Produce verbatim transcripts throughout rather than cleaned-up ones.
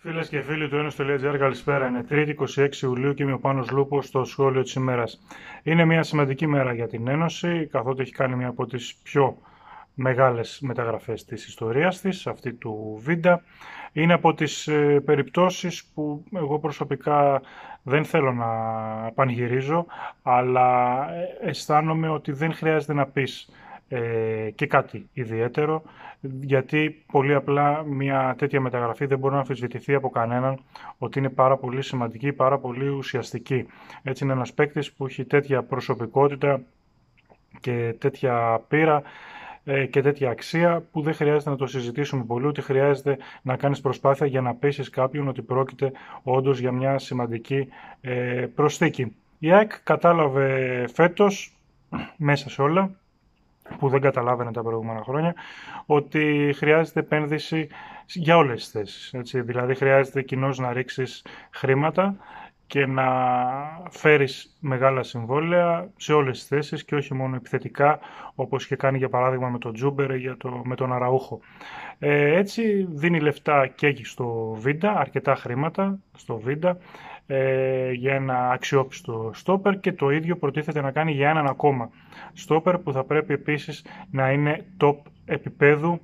Φίλες και φίλοι του Ένωση.gr, καλησπέρα. Είναι Τρίτη εικοστή έκτη Ιουλίου και είμαι ο Πάνος Λούπος στο σχόλιο της ημέρας. Είναι μια σημαντική μέρα για την Ένωση, καθότι έχει κάνει μια από τις πιο μεγάλες μεταγραφές της ιστορίας της, αυτή του Βίντα. Είναι από τις περιπτώσεις που εγώ προσωπικά δεν θέλω να πανηγυρίζω, αλλά αισθάνομαι ότι δεν χρειάζεται να πεις και κάτι ιδιαίτερο, γιατί πολύ απλά μια τέτοια μεταγραφή δεν μπορεί να αμφισβητηθεί από κανέναν ότι είναι πάρα πολύ σημαντική, πάρα πολύ ουσιαστική. Έτσι, είναι ένας παίκτης που έχει τέτοια προσωπικότητα και τέτοια πείρα και τέτοια αξία που δεν χρειάζεται να το συζητήσουμε πολύ, ούτε χρειάζεται να κάνεις προσπάθεια για να πείσεις κάποιον ότι πρόκειται όντως για μια σημαντική προσθήκη. Η ΑΕΚ κατάλαβε φέτος, μέσα σε όλα που δεν καταλάβαινε τα προηγούμενα χρόνια, ότι χρειάζεται επένδυση για όλες τις θέσεις. Έτσι. Δηλαδή χρειάζεται κοινώς να ρίξεις χρήματα και να φέρεις μεγάλα συμβόλαια σε όλες τις θέσεις και όχι μόνο επιθετικά, όπως είχε κάνει για παράδειγμα με τον Τζούμπερ ή το, με τον Αραούχο. Ε, έτσι δίνει λεφτά και στο Βίντα, αρκετά χρήματα στο Βίντα, ε, για ένα αξιόπιστο στόπερ, και το ίδιο προτίθεται να κάνει για έναν ακόμα στόπερ που θα πρέπει επίσης να είναι top επίπεδου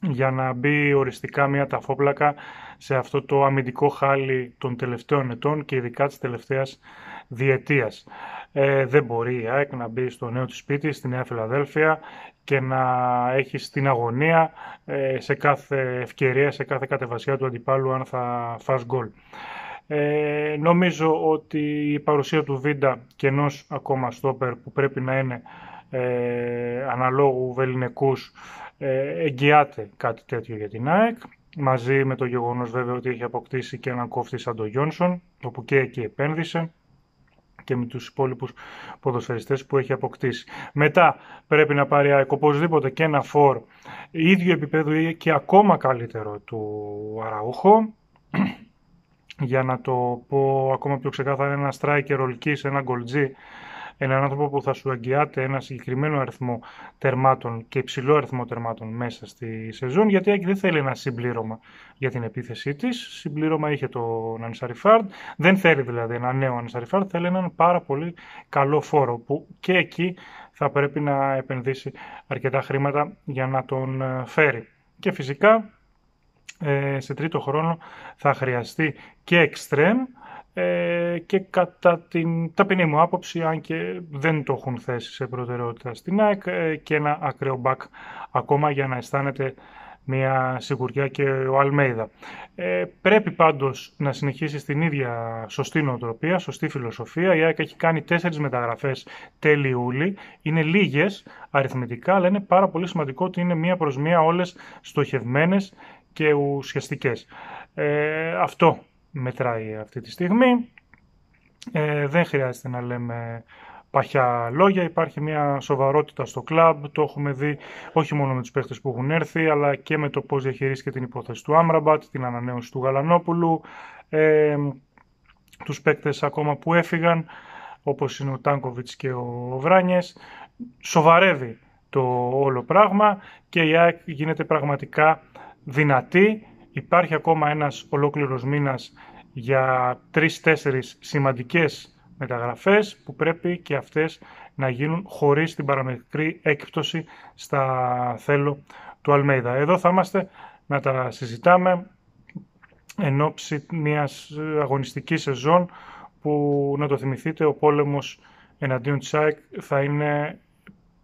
για να μπει οριστικά μια ταφόπλακα σε αυτό το αμυντικό χάλι των τελευταίων ετών και ειδικά της τελευταίας διετίας. Ε, δεν μπορεί η ΑΕΚ να μπει στο νέο της σπίτι, στη Νέα Φιλαδέλφια, και να έχει στην αγωνία ε, σε κάθε ευκαιρία, σε κάθε κατεβασιά του αντιπάλου αν θα φας γκολ. Ε, νομίζω ότι η παρουσία του Βίντα και ενός ακόμα στόπερ που πρέπει να είναι ε, αναλόγου βεληνικούς ε, εγγυάται κάτι τέτοιο για την ΑΕΚ, μαζί με το γεγονός βέβαια ότι έχει αποκτήσει και έναν κόφτη σαν τον Τζόνσον, όπου και εκεί επένδυσε, και με τους υπόλοιπους ποδοσφαιριστές που έχει αποκτήσει. Μετά πρέπει να πάρει ΑΕΚ οπωσδήποτε και ένα φορ ίδιο επίπεδο ή και ακόμα καλύτερο του Αραούχο, για να το πω ακόμα πιο ξεκάθαρα, ένα striker ολικής, ένα γκολτζή, έναν άνθρωπο που θα σου εγγυάται ένα συγκεκριμένο αριθμό τερμάτων και υψηλό αριθμό τερμάτων μέσα στη σεζόν, γιατί η δεν θέλει ένα συμπλήρωμα για την επίθεσή της. Συμπλήρωμα είχε τον Ansarifard, δεν θέλει δηλαδή ένα νέο Ansarifard, θέλει έναν πάρα πολύ καλό φόρο που και εκεί θα πρέπει να επενδύσει αρκετά χρήματα για να τον φέρει. Και φυσικά σε τρίτο χρόνο θα χρειαστεί και εξτρέμ, και κατά την ταπεινή μου άποψη, αν και δεν το έχουν θέσει σε προτεραιότητα στην ΑΕΚ, και ένα ακραίο μπακ ακόμα για να αισθάνεται μια σιγουριά και ο Αλμέιδα. Ε, πρέπει πάντως να συνεχίσει στην ίδια σωστή νοοτροπία, σωστή φιλοσοφία. Η ΑΕΚ έχει κάνει τέσσερις μεταγραφές τέλη Ιούλη. Είναι λίγες αριθμητικά, αλλά είναι πάρα πολύ σημαντικό ότι είναι μία προς μία όλες στοχευμένες και ουσιαστικές. Ε, αυτό μετράει αυτή τη στιγμή. Ε, δεν χρειάζεται να λέμε παχιά λόγια, υπάρχει μια σοβαρότητα στο κλαμπ, το έχουμε δει όχι μόνο με τους παίχτες που έχουν έρθει, αλλά και με το πώς διαχειρίστηκε την υπόθεση του Άμραμπατ, την ανανέωση του Γαλανόπουλου, ε, τους παίκτες ακόμα που έφυγαν, όπως είναι ο Τάνκοβιτς και ο Βράνιες. Σοβαρεύει το όλο πράγμα και η ΑΕΚ γίνεται πραγματικά δυνατή. Υπάρχει ακόμα ένας ολόκληρος μήνας για τρεις-τέσσερις σημαντικές μεταγραφές που πρέπει και αυτές να γίνουν χωρίς την παραμικρή έκπτωση στα θέλω του Αλμέιδα. Εδώ θα είμαστε να τα συζητάμε εν ώψη μιας αγωνιστικής σεζόν που, να το θυμηθείτε, ο πόλεμος εναντίον της ΑΕΚ θα είναι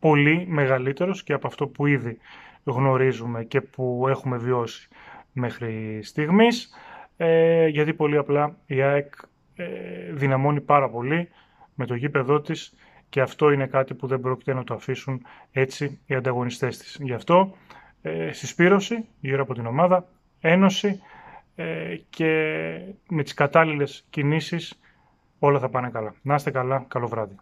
πολύ μεγαλύτερος και από αυτό που ήδη γνωρίζουμε και που έχουμε βιώσει μέχρι στιγμής, ε, γιατί πολύ απλά η ΑΕΚ ε, δυναμώνει πάρα πολύ με το γήπεδό της και αυτό είναι κάτι που δεν πρόκειται να το αφήσουν έτσι οι ανταγωνιστές της. Γι' αυτό ε, συσπήρωση γύρω από την ομάδα, ένωση ε, και με τις κατάλληλες κινήσεις όλα θα πάνε καλά. Να είστε καλά, καλό βράδυ.